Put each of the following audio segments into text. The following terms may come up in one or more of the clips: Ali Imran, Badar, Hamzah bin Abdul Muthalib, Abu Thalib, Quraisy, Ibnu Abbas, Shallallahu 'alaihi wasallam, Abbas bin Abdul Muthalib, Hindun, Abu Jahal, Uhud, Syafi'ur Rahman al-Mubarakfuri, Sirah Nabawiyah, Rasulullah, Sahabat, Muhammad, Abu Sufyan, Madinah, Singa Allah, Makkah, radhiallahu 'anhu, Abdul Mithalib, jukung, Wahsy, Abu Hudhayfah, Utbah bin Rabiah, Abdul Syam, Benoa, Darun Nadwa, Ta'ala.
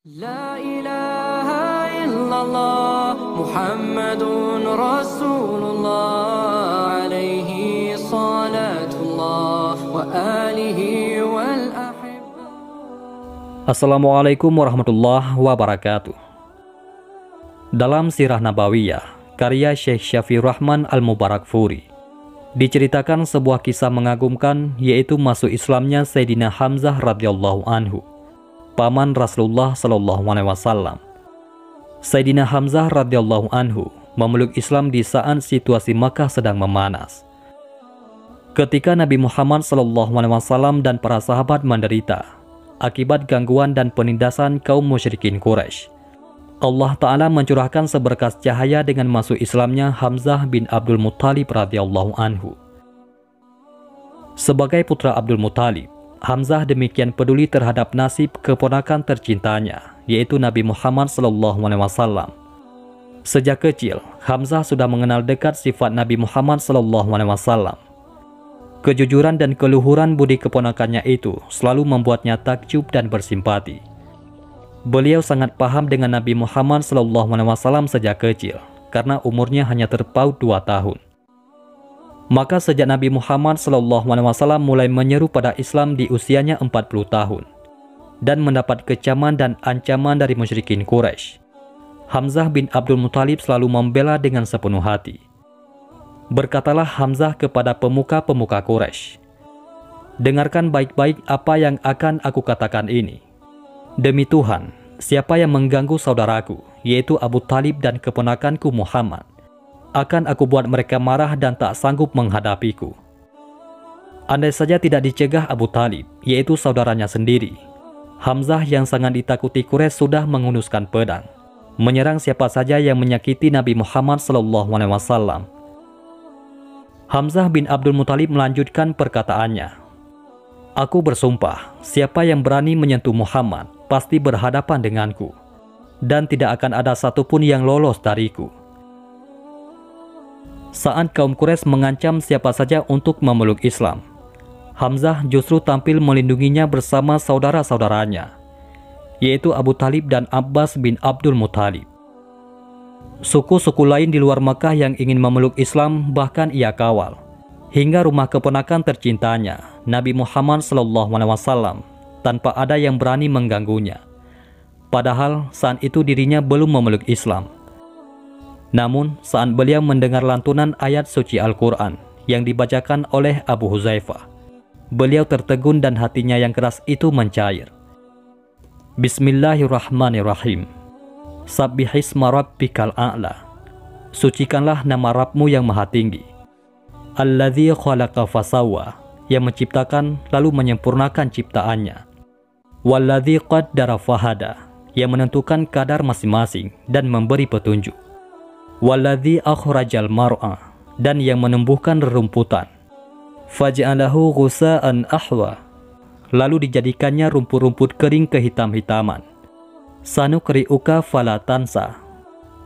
La ilaha illallah Muhammadun Rasulullah alaihi salatullah wa alihi wal ahibba. Assalamualaikum warahmatullahi wabarakatuh. Dalam Sirah Nabawiyah karya Syekh Syafi'ur Rahman al-Mubarakfuri diceritakan sebuah kisah mengagumkan, yaitu masuk Islamnya Sayyidina Hamzah radhiyallahu anhu, paman Rasulullah sallallahu alaihi wasallam. Sayyidina Hamzah radhiyallahu anhu memeluk Islam di saat situasi Makkah sedang memanas. Ketika Nabi Muhammad sallallahu alaihi wasallam dan para sahabat menderita akibat gangguan dan penindasan kaum musyrikin Quraisy, Allah Ta'ala mencurahkan seberkas cahaya dengan masuk Islamnya Hamzah bin Abdul Muthalib radhiyallahu anhu. Sebagai putra Abdul Muthalib, Hamzah demikian peduli terhadap nasib keponakan tercintanya, yaitu Nabi Muhammad SAW. Sejak kecil, Hamzah sudah mengenal dekat sifat Nabi Muhammad SAW. Kejujuran dan keluhuran budi keponakannya itu selalu membuatnya takjub dan bersimpati. Beliau sangat paham dengan Nabi Muhammad SAW sejak kecil, karena umurnya hanya terpaut 2 tahun. Maka sejak Nabi Muhammad SAW mulai menyeru pada Islam di usianya 40 tahun dan mendapat kecaman dan ancaman dari musyrikin Quraisy, Hamzah bin Abdul Muthalib selalu membela dengan sepenuh hati. Berkatalah Hamzah kepada pemuka-pemuka Quraisy, "Dengarkan baik-baik apa yang akan aku katakan ini. Demi Tuhan, siapa yang mengganggu saudaraku, yaitu Abu Thalib dan keponakanku Muhammad, akan aku buat mereka marah dan tak sanggup menghadapiku. Andai saja tidak dicegah Abu Thalib, yaitu saudaranya sendiri." Hamzah yang sangat ditakuti Quraisy sudah mengunduskan pedang, menyerang siapa saja yang menyakiti Nabi Muhammad SAW. Hamzah bin Abdul Muthalib melanjutkan perkataannya, "Aku bersumpah, siapa yang berani menyentuh Muhammad pasti berhadapan denganku, dan tidak akan ada satupun yang lolos dariku." Saat kaum Quraisy mengancam siapa saja untuk memeluk Islam, Hamzah justru tampil melindunginya bersama saudara-saudaranya, yaitu Abu Thalib dan Abbas bin Abdul Muthalib. Suku-suku lain di luar Makkah yang ingin memeluk Islam bahkan ia kawal, hingga rumah keponakan tercintanya, Nabi Muhammad SAW, tanpa ada yang berani mengganggunya. Padahal saat itu dirinya belum memeluk Islam. Namun, saat beliau mendengar lantunan ayat suci Al-Quran yang dibacakan oleh Abu Hudhayfah, beliau tertegun dan hatinya yang keras itu mencair. Bismillahirrahmanirrahim. Sabbihisma rabbikal a'la. Sucikanlah nama Rabbmu yang maha tinggi. Alladzi khalaqa fasawwa, yang menciptakan lalu menyempurnakan ciptaannya. Walladzi qaddara fahada, yang menentukan kadar masing-masing dan memberi petunjuk. Walladzi akhrajal mar'a, dan yang menumbuhkan rerumputan. Faj'alahu ghusaan ahwa, lalu dijadikannya rumput-rumput kering kehitam-hitaman. Sanukri'uka falatansa,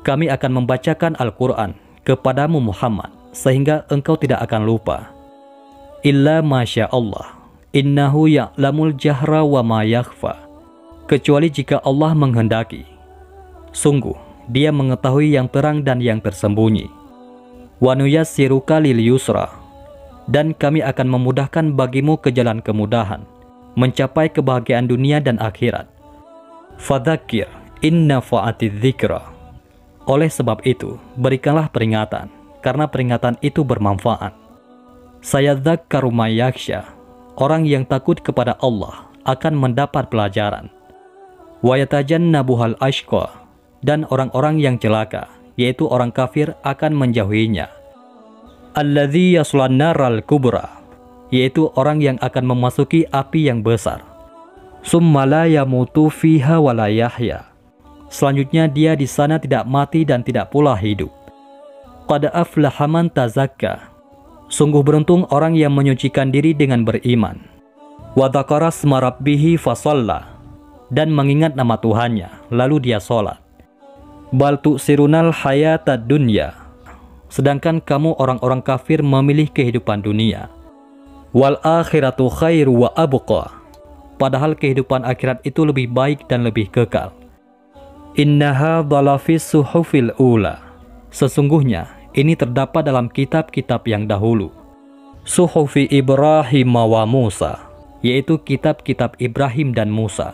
kami akan membacakan Al-Quran kepadamu Muhammad sehingga engkau tidak akan lupa. Illa masya Allah, innahu ya'lamul jahra wa ma yakhfa, kecuali jika Allah menghendaki, sungguh Dia mengetahui yang terang dan yang tersembunyi. Wa nuyassiruka lil yusra, dan kami akan memudahkan bagimu ke jalan kemudahan, mencapai kebahagiaan dunia dan akhirat. Fadzakir in nafa'atiz dzikra, oleh sebab itu berikanlah peringatan, karena peringatan itu bermanfaat. Sayadzakkaru may yakhsha, orang yang takut kepada Allah akan mendapat pelajaran. Wa yatajannabuhal ashqa, dan orang-orang yang celaka, yaitu orang kafir, akan menjauhinya. Alladzi yaslan naral kubra, yaitu orang yang akan memasuki api yang besar. Summa la yamutu fiha wa la yahya, selanjutnya dia di sana tidak mati dan tidak pula hidup. Qad aflaha man tazakka, sungguh beruntung orang yang menyucikan diri dengan beriman. Wa dzakara asma rabbihi fasalla, dan mengingat nama Tuhannya lalu dia sholat. Bal tu'sirunal hayatad dunya, sedangkan kamu orang-orang kafir memilih kehidupan dunia. Wal akhiratu khairu wa abqa, padahal kehidupan akhirat itu lebih baik dan lebih kekal. Innaha dhalafi suhufil ula. Sesungguhnya ini terdapat dalam kitab-kitab yang dahulu. Suhufi Ibrahim wa Musa, yaitu kitab-kitab Ibrahim dan Musa.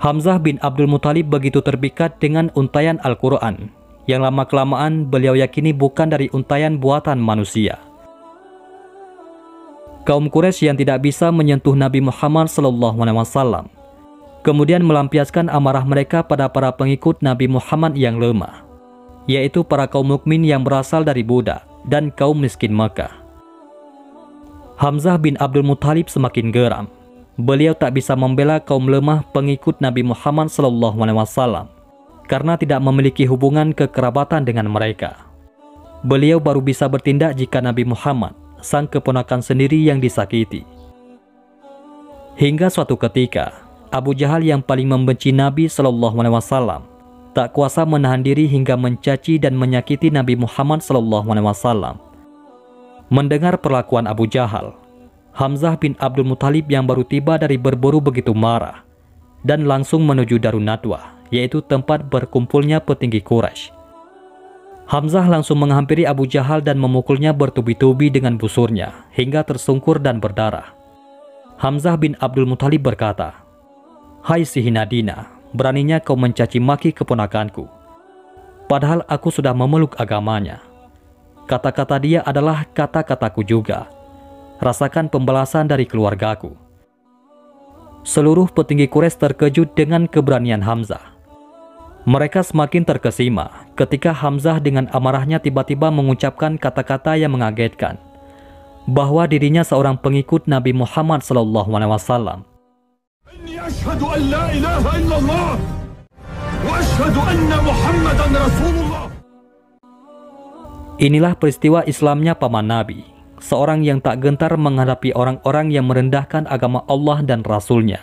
Hamzah bin Abdul Muthalib begitu terpikat dengan untayan Al-Quran, yang lama-kelamaan beliau yakini bukan dari untayan buatan manusia. Kaum Quraisy yang tidak bisa menyentuh Nabi Muhammad SAW kemudian melampiaskan amarah mereka pada para pengikut Nabi Muhammad yang lemah, yaitu para kaum mukmin yang berasal dari budak dan kaum miskin Makkah. Hamzah bin Abdul Muthalib semakin geram. Beliau tak bisa membela kaum lemah pengikut Nabi Muhammad SAW karena tidak memiliki hubungan kekerabatan dengan mereka. Beliau baru bisa bertindak jika Nabi Muhammad, sang keponakan sendiri, yang disakiti. Hingga suatu ketika, Abu Jahal yang paling membenci Nabi SAW tak kuasa menahan diri hingga mencaci dan menyakiti Nabi Muhammad SAW. Mendengar perlakuan Abu Jahal, Hamzah bin Abdul Muthalib yang baru tiba dari berburu begitu marah dan langsung menuju Darun Nadwa, yaitu tempat berkumpulnya petinggi Quraisy. Hamzah langsung menghampiri Abu Jahal dan memukulnya bertubi-tubi dengan busurnya hingga tersungkur dan berdarah. Hamzah bin Abdul Muthalib berkata, "Hai si Hinadina, beraninya kau mencaci maki keponakanku, padahal aku sudah memeluk agamanya. Kata-kata dia adalah kata-kataku juga. Rasakan pembalasan dari keluargaku." Seluruh petinggi Quraisy terkejut dengan keberanian Hamzah. Mereka semakin terkesima ketika Hamzah dengan amarahnya tiba-tiba mengucapkan kata-kata yang mengagetkan, bahwa dirinya seorang pengikut Nabi Muhammad SAW. Inilah peristiwa Islamnya paman Nabi, seorang yang tak gentar menghadapi orang-orang yang merendahkan agama Allah dan Rasulnya,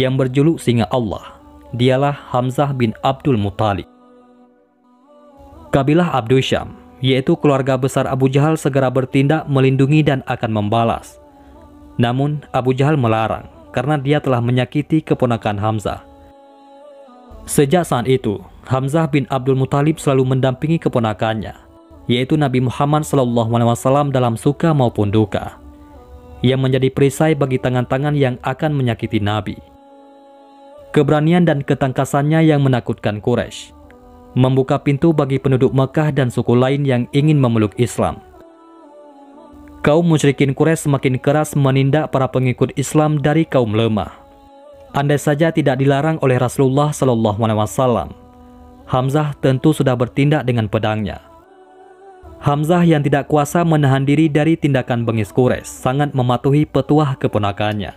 yang berjuluk Singa Allah. Dialah Hamzah bin Abdul Muthalib. Kabilah Abdul Syam, yaitu keluarga besar Abu Jahal, segera bertindak melindungi dan akan membalas. Namun Abu Jahal melarang karena dia telah menyakiti keponakan Hamzah. Sejak saat itu, Hamzah bin Abdul Muthalib selalu mendampingi keponakannya, yaitu Nabi Muhammad SAW, dalam suka maupun duka, yang menjadi perisai bagi tangan-tangan yang akan menyakiti Nabi. Keberanian dan ketangkasannya yang menakutkan Quraisy membuka pintu bagi penduduk Mekah dan suku lain yang ingin memeluk Islam. Kaum musyrikin Quraisy semakin keras menindak para pengikut Islam dari kaum lemah. Andai saja tidak dilarang oleh Rasulullah SAW, Hamzah tentu sudah bertindak dengan pedangnya. Hamzah yang tidak kuasa menahan diri dari tindakan bengis Quraisy sangat mematuhi petuah keponakannya,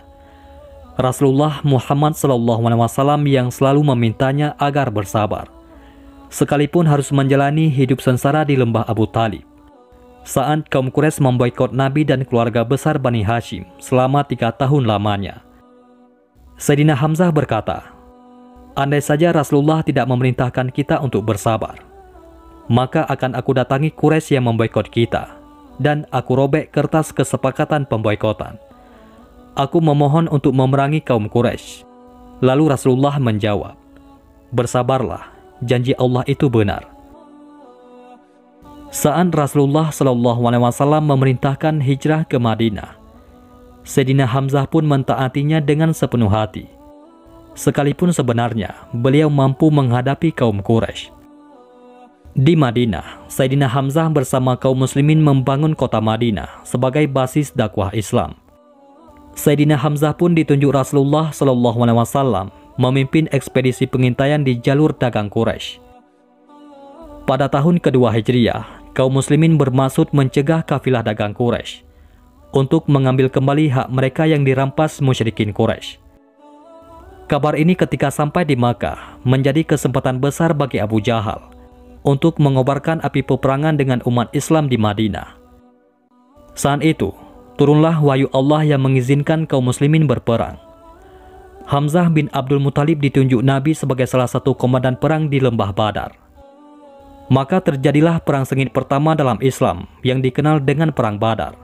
Rasulullah Muhammad SAW, yang selalu memintanya agar bersabar, sekalipun harus menjalani hidup sengsara di lembah Abu Thalib. Saat kaum Quraisy memboikot Nabi dan keluarga besar Bani Hashim selama 3 tahun lamanya, Sayyidina Hamzah berkata, "Andai saja Rasulullah tidak memerintahkan kita untuk bersabar, maka akan aku datangi Quraisy yang memboikot kita, dan aku robek kertas kesepakatan pemboikotan. Aku memohon untuk memerangi kaum Quraisy." Lalu Rasulullah menjawab, "Bersabarlah, janji Allah itu benar." Saat Rasulullah SAW memerintahkan hijrah ke Madinah, Sayyidina Hamzah pun mentaatinya dengan sepenuh hati, sekalipun sebenarnya beliau mampu menghadapi kaum Quraisy. Di Madinah, Sayyidina Hamzah bersama kaum muslimin membangun kota Madinah sebagai basis dakwah Islam. Sayyidina Hamzah pun ditunjuk Rasulullah SAW memimpin ekspedisi pengintaian di jalur dagang Quraisy. Pada tahun kedua Hijriah, kaum muslimin bermaksud mencegah kafilah dagang Quraisy untuk mengambil kembali hak mereka yang dirampas musyrikin Quraisy. Kabar ini ketika sampai di Makkah menjadi kesempatan besar bagi Abu Jahal untuk mengobarkan api peperangan dengan umat Islam di Madinah. Saat itu, turunlah wahyu Allah yang mengizinkan kaum muslimin berperang. Hamzah bin Abdul Muthalib ditunjuk Nabi sebagai salah satu komandan perang di lembah Badar. Maka terjadilah perang sengit pertama dalam Islam yang dikenal dengan Perang Badar.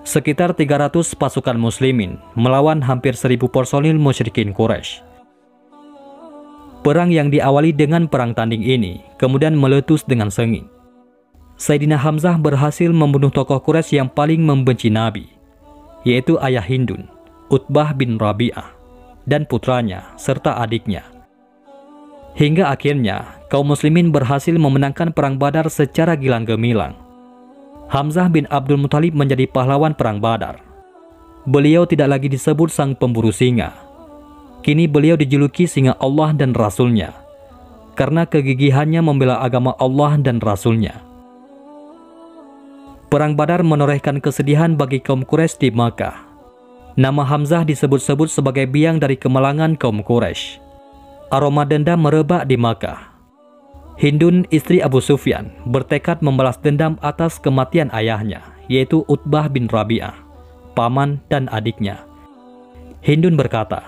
Sekitar 300 pasukan muslimin melawan hampir 1000 personil musyrikin Quraisy. Perang yang diawali dengan perang tanding ini kemudian meletus dengan sengit. Sayyidina Hamzah berhasil membunuh tokoh Quraisy yang paling membenci Nabi, yaitu ayah Hindun, Utbah bin Rabiah, dan putranya serta adiknya. Hingga akhirnya kaum muslimin berhasil memenangkan perang Badar secara gilang-gemilang. Hamzah bin Abdul Muthalib menjadi pahlawan perang Badar. Beliau tidak lagi disebut sang pemburu singa. Kini beliau dijuluki singa Allah dan Rasulnya karena kegigihannya membela agama Allah dan Rasulnya. Perang Badar menorehkan kesedihan bagi kaum Quraisy di Makkah. Nama Hamzah disebut-sebut sebagai biang dari kemalangan kaum Quraisy. Aroma dendam merebak di Makkah. Hindun, istri Abu Sufyan, bertekad membalas dendam atas kematian ayahnya, yaitu Utbah bin Rabiah, paman dan adiknya. Hindun berkata,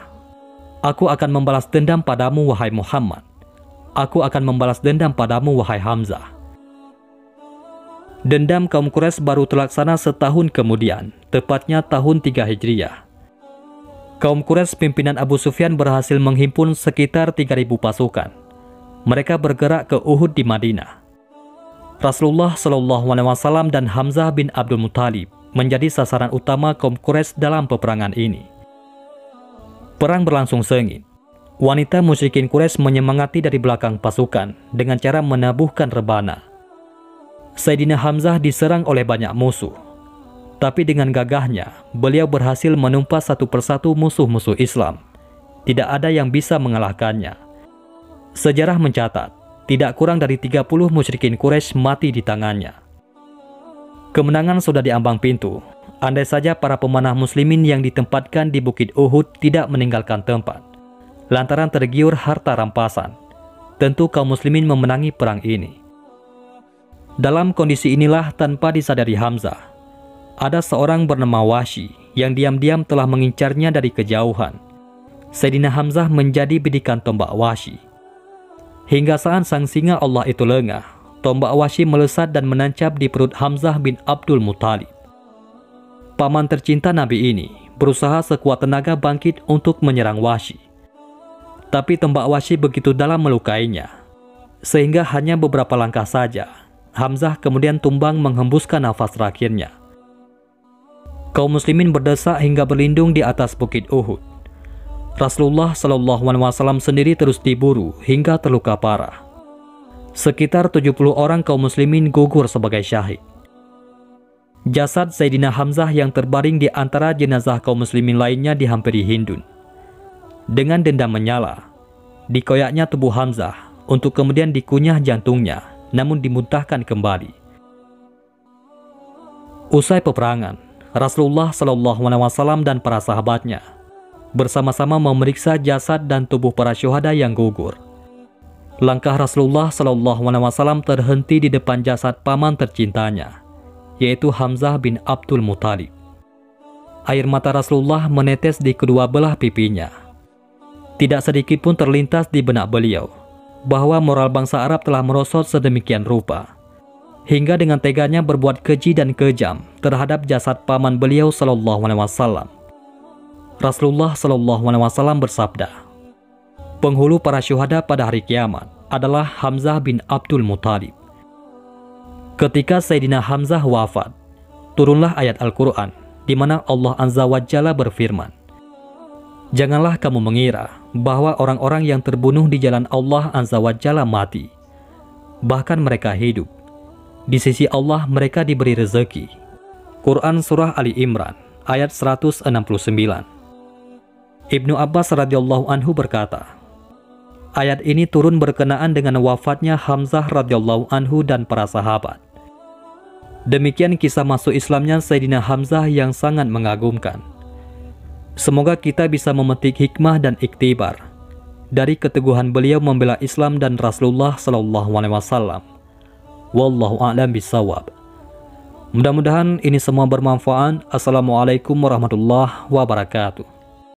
"Aku akan membalas dendam padamu, wahai Muhammad. Aku akan membalas dendam padamu, wahai Hamzah." Dendam kaum Quraisy baru terlaksana setahun kemudian, tepatnya tahun 3 Hijriah. Kaum Quraisy pimpinan Abu Sufyan berhasil menghimpun sekitar 3.000 pasukan. Mereka bergerak ke Uhud di Madinah. Rasulullah SAW dan Hamzah bin Abdul Muthalib menjadi sasaran utama kaum Quraisy dalam peperangan ini. Perang berlangsung sengit. Wanita musyrikin Quraisy menyemangati dari belakang pasukan dengan cara menabuhkan rebana. Sayyidina Hamzah diserang oleh banyak musuh. Tapi dengan gagahnya, beliau berhasil menumpas satu persatu musuh-musuh Islam. Tidak ada yang bisa mengalahkannya. Sejarah mencatat, tidak kurang dari 30 musyrikin Quraisy mati di tangannya. Kemenangan sudah di ambang pintu. Andai saja para pemanah muslimin yang ditempatkan di Bukit Uhud tidak meninggalkan tempat, lantaran tergiur harta rampasan, tentu kaum muslimin memenangi perang ini. Dalam kondisi inilah tanpa disadari Hamzah, ada seorang bernama Wahsy yang diam-diam telah mengincarnya dari kejauhan. Sayyidina Hamzah menjadi bidikan tombak Wahsy. Hingga saat sang singa Allah itu lengah, tombak Wahsy melesat dan menancap di perut Hamzah bin Abdul Muthalib. Paman tercinta Nabi ini berusaha sekuat tenaga bangkit untuk menyerang Wahsy. Tapi tombak Wahsy begitu dalam melukainya, sehingga hanya beberapa langkah saja, Hamzah kemudian tumbang menghembuskan nafas terakhirnya. Kaum muslimin berdesak hingga berlindung di atas bukit Uhud. Rasulullah SAW sendiri terus diburu hingga terluka parah. Sekitar 70 orang kaum muslimin gugur sebagai syahid. Jasad Sayyidina Hamzah yang terbaring di antara jenazah kaum muslimin lainnya dihampiri Hindun. Dengan dendam menyala, dikoyaknya tubuh Hamzah untuk kemudian dikunyah jantungnya, namun dimuntahkan kembali. Usai peperangan, Rasulullah SAW dan para sahabatnya bersama-sama memeriksa jasad dan tubuh para syuhada yang gugur. Langkah Rasulullah SAW terhenti di depan jasad paman tercintanya, yaitu Hamzah bin Abdul Muthalib. Air mata Rasulullah menetes di kedua belah pipinya. Tidak sedikit pun terlintas di benak beliau bahwa moral bangsa Arab telah merosot sedemikian rupa hingga dengan teganya berbuat keji dan kejam terhadap jasad paman beliau sallallahu alaihi wasallam. Rasulullah sallallahu alaihi wasallam bersabda, "Penghulu para syuhada pada hari kiamat adalah Hamzah bin Abdul Muthalib." Ketika Sayyidina Hamzah wafat, turunlah ayat Al-Quran di mana Allah Azza wa Jalla berfirman, "Janganlah kamu mengira bahwa orang-orang yang terbunuh di jalan Allah Azza wa Jalla mati. Bahkan mereka hidup. Di sisi Allah mereka diberi rezeki." Quran Surah Ali Imran ayat 169. Ibnu Abbas radhiyallahu anhu berkata, ayat ini turun berkenaan dengan wafatnya Hamzah radhiyallahu anhu dan para sahabat. Demikian kisah masuk Islamnya Sayyidina Hamzah yang sangat mengagumkan. Semoga kita bisa memetik hikmah dan iktibar dari keteguhan beliau membela Islam dan Rasulullah SAW. Wallahu a'lam bishawab. Mudah-mudahan ini semua bermanfaat. Assalamualaikum warahmatullahi wabarakatuh.